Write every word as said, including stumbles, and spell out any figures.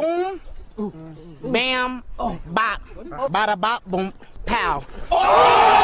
Boom, bam, bop, bada bop, boom, pow. Oh!